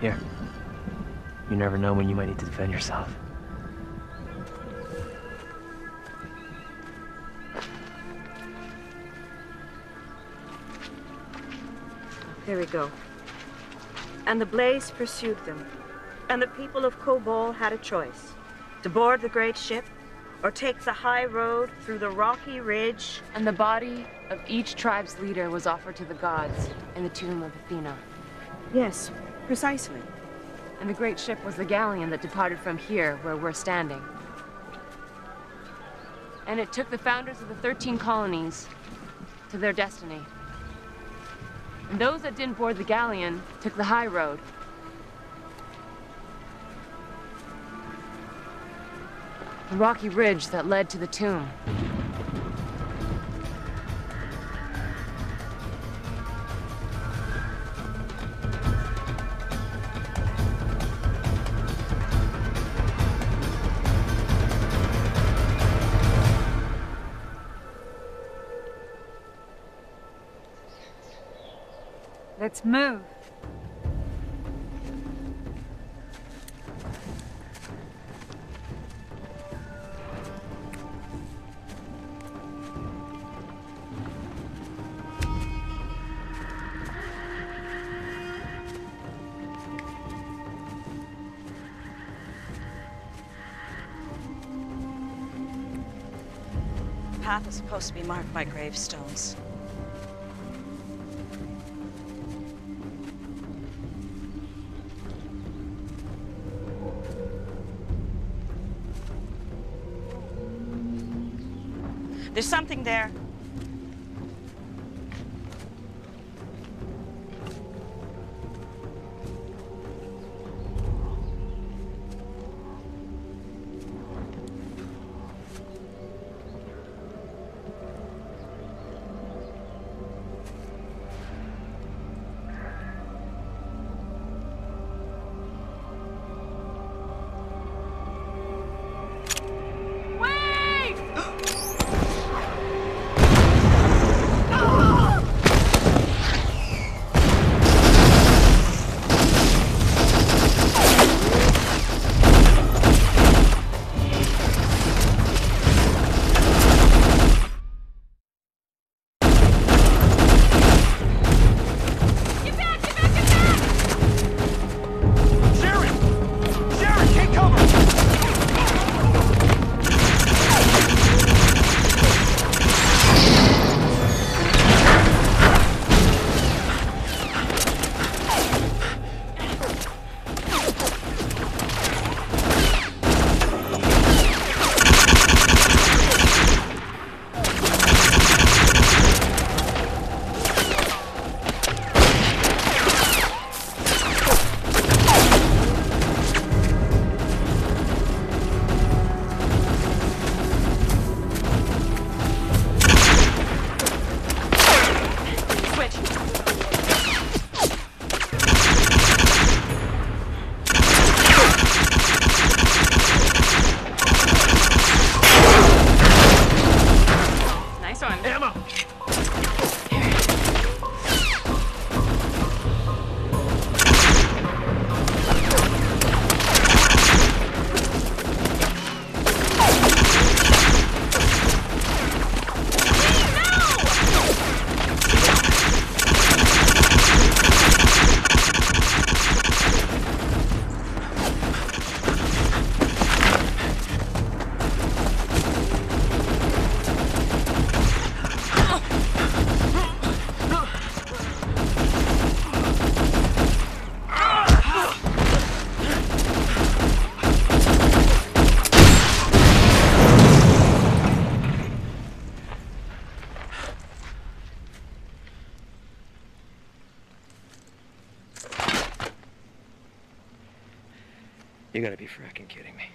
Here. You never know when you might need to defend yourself. There we go. And the blaze pursued them. And the people of Kobol had a choice: to board the great ship, or take the high road through the rocky ridge. And the body of each tribe's leader was offered to the gods in the tomb of Athena. Yes, precisely. And the great ship was the galleon that departed from here, where we're standing. And it took the founders of the 13 colonies to their destiny. And those that didn't board the galleon took the high road. The rocky ridge that led to the tomb. Let's move. The path is supposed to be marked by gravestones. There's something there. You gotta be frickin' kidding me.